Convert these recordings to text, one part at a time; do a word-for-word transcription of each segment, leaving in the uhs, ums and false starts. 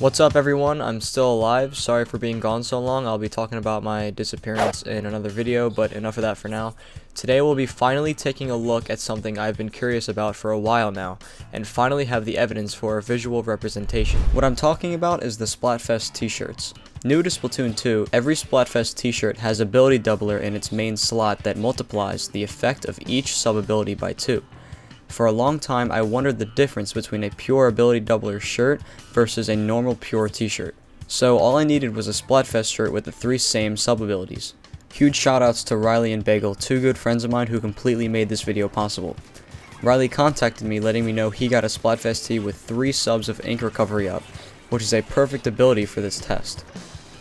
What's up everyone, I'm still alive. Sorry for being gone so long. I'll be talking about my disappearance in another video, but enough of that for now. Today we'll be finally taking a look at something I've been curious about for a while now, and finally have the evidence for a visual representation. What I'm talking about is the Splatfest t-shirts. New to Splatoon two, every Splatfest t-shirt has Ability Doubler in its main slot that multiplies the effect of each sub-ability by two. For a long time, I wondered the difference between a pure Ability Doubler shirt versus a normal pure t-shirt. So all I needed was a Splatfest shirt with the three same sub-abilities. Huge shoutouts to Riley and Bagel, two good friends of mine who completely made this video possible. Riley contacted me letting me know he got a Splatfest tee with three subs of Ink Recovery Up, which is a perfect ability for this test.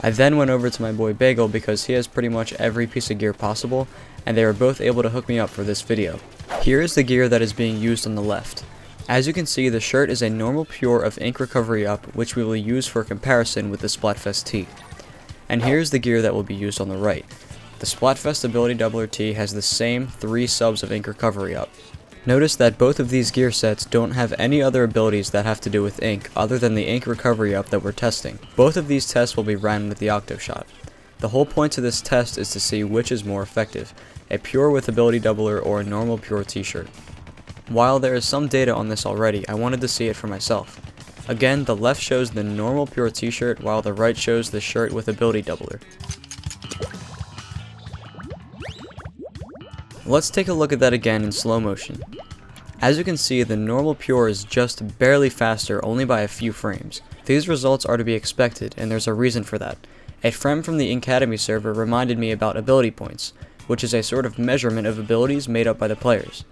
I then went over to my boy Bagel because he has pretty much every piece of gear possible, and they were both able to hook me up for this video. Here is the gear that is being used on the left. As you can see, the shirt is a normal pure of Ink Recovery Up, which we will use for comparison with the Splatfest tee. And here is the gear that will be used on the right. The Splatfest Ability Doubler tee has the same three subs of Ink Recovery Up. Notice that both of these gear sets don't have any other abilities that have to do with ink other than the Ink Recovery Up that we're testing. Both of these tests will be ran with the Octoshot. The whole point of this test is to see which is more effective, a pure with Ability Doubler or a normal pure t-shirt. While there is some data on this already, I wanted to see it for myself. Again, the left shows the normal pure t-shirt while the right shows the shirt with Ability Doubler. Let's take a look at that again in slow motion. As you can see, the normal pure is just barely faster, only by a few frames. These results are to be expected, and there's a reason for that. A friend from the Inkademy server reminded me about ability points, which is a sort of measurement of abilities made up by the players.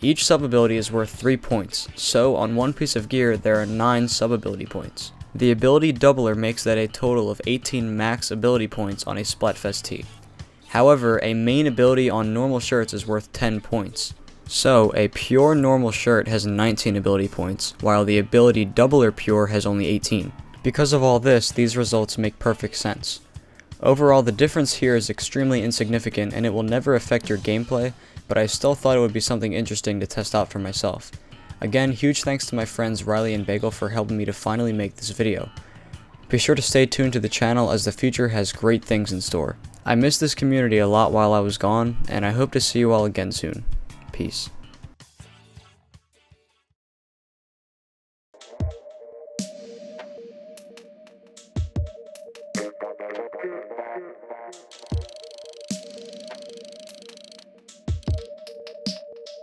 Each sub-ability is worth three points, so on one piece of gear there are nine sub-ability points. The Ability Doubler makes that a total of eighteen max ability points on a Splatfest tee. However, a main ability on normal shirts is worth ten points. So, a pure normal shirt has nineteen ability points, while the Ability Doubler pure has only eighteen. Because of all this, these results make perfect sense. Overall, the difference here is extremely insignificant and it will never affect your gameplay, but I still thought it would be something interesting to test out for myself. Again, huge thanks to my friends Riley and Bagel for helping me to finally make this video. Be sure to stay tuned to the channel as the future has great things in store. I missed this community a lot while I was gone, and I hope to see you all again soon. Peace.